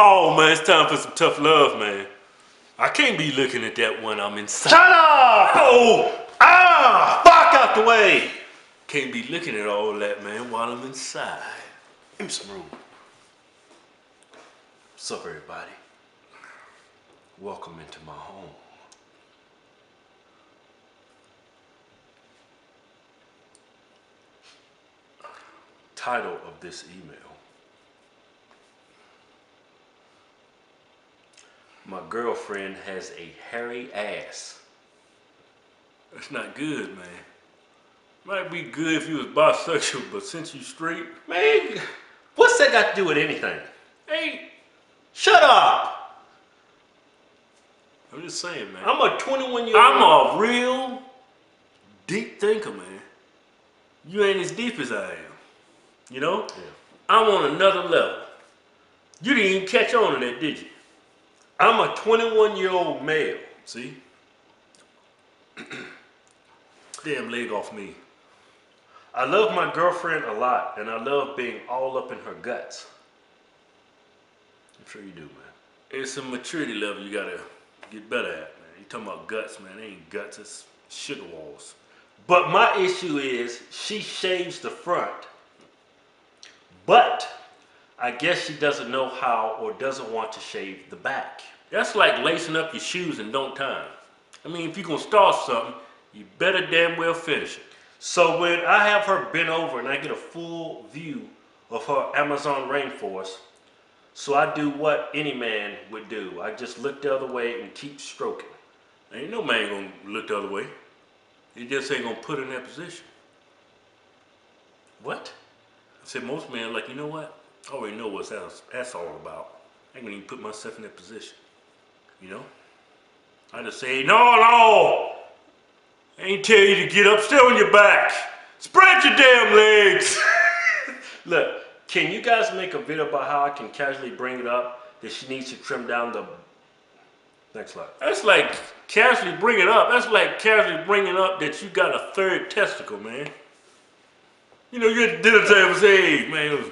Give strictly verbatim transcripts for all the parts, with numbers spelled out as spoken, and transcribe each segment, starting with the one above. Oh man, it's time for some tough love, man. I can't be looking at that one I'm inside. Shut up! Oh! Ah! Fuck out the way! Can't be looking at all that, man, while I'm inside. Give me some room. What's up, everybody? Welcome into my home. Title of this email. My girlfriend has a hairy ass. That's not good, man. Might be good if you was bisexual, but since you straight... Man, what's that got to do with anything? Hey, shut up! I'm just saying, man. I'm a twenty-one-year-old... I'm a real deep thinker, man. You ain't as deep as I am. You know? Yeah. I'm on another level. You didn't even catch on to that, did you? I'm a twenty-one-year-old male, see? Damn leg off me. I love my girlfriend a lot, and I love being all up in her guts. I'm sure you do, man. It's a maturity level you gotta get better at, man. You talking about guts, man. It ain't guts, it's sugar walls. But my issue is, she shaves the front. But I guess she doesn't know how or doesn't want to shave the back. That's like lacing up your shoes and don't tie them. I mean, if you're gonna start something, you better damn well finish it. So when I have her bent over and I get a full view of her Amazon rainforest, so I do what any man would do. I just look the other way and keep stroking. Ain't no man gonna look the other way. He just ain't gonna put her in that position. What? I said most men are like, you know what? I already know what that's, that's all about. I ain't gonna even put myself in that position. You know? I just say, no, no! I ain't tell you to get up, stay on your back! Spread your damn legs! Look, can you guys make a video about how I can casually bring it up that she needs to trim down the... Next slide. That's like casually bring it up. That's like casually bringing up that you got a third testicle, man. You know, you're at the dinner table and say, hey, man,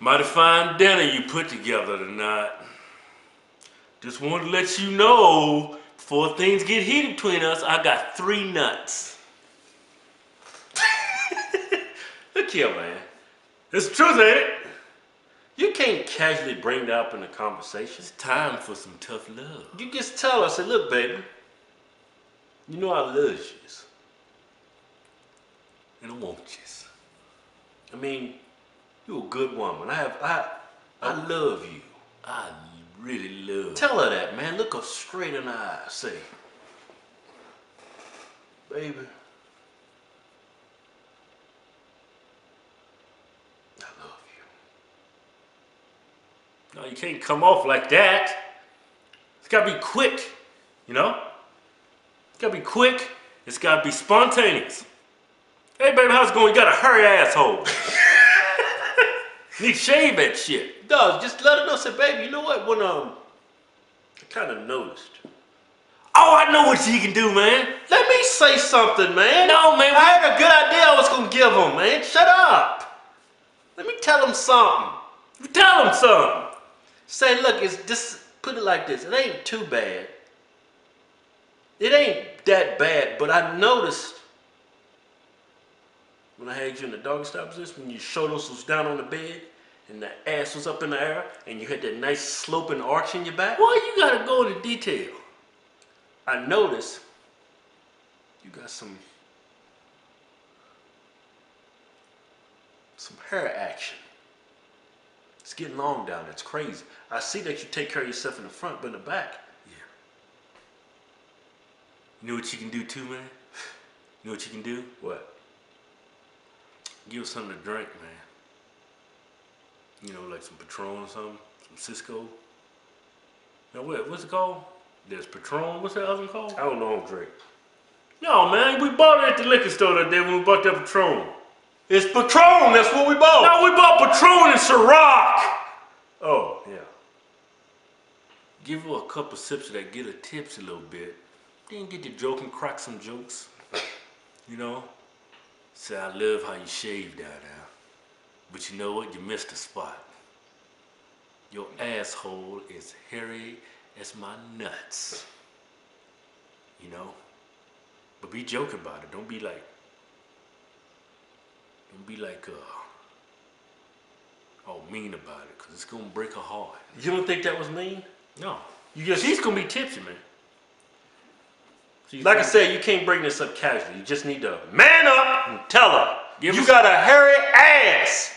mighty fine dinner you put together tonight. Just wanted to let you know, before things get heated between us, I got three nuts. Look here, man. It's the truth, ain't it? You can't casually bring that up in a conversation. It's time for some tough love. You just tell her, say, look, baby, you know I love you. And I want you. I mean, you're a good woman. I have, I, I love you. I really love you. Tell her that, man. Look her straight in the eye. Say, baby, I love you. No, you can't come off like that. It's gotta be quick, you know? It's gotta be quick. It's gotta be spontaneous. Hey, baby, how's it going? You got a hairy asshole. Need to shave that shit. No, just let her know. Say, baby, you know what? When um, I kind of noticed. Oh, I know what you can do, man. Let me say something, man. No, man. I had a good idea I was gonna give him, man. Shut up. Let me tell him something. You tell him something. Say, look, it's just put it like this. It ain't too bad. It ain't that bad, but I noticed. When I had you in the doggy style position, when your shoulders was down on the bed and the ass was up in the air and you had that nice sloping arch in your back. Well, you gotta go into detail. I noticed you got some some hair action. It's getting long down. It's crazy. I see that you take care of yourself in the front, but in the back, yeah. You know what you can do too, man? You know what you can do? What? Give her something to drink, man. You know, like some Patron or something. Some Cisco. Now, what, what's it called? There's Patron. What's that other one called? I don't know, Drake. No, man. We bought it at the liquor store that day when we bought that Patron. It's Patron. That's what we bought. No, we bought Patron and Ciroc. Oh, yeah. Give her a couple sips of that. Get her tips a little bit. Then get to joking. Crack some jokes. You know? Say, I love how you shave down there. But you know what? You missed the spot. Your asshole is hairy as my nuts. You know? But be joking about it. Don't be like, don't be like, uh, all mean about it, because it's going to break her heart. You don't think that was mean? No. You just, she's going to be tipsy, man. She's like I said, you can't bring this up casually. You just need to man up and tell her. You got a hairy ass.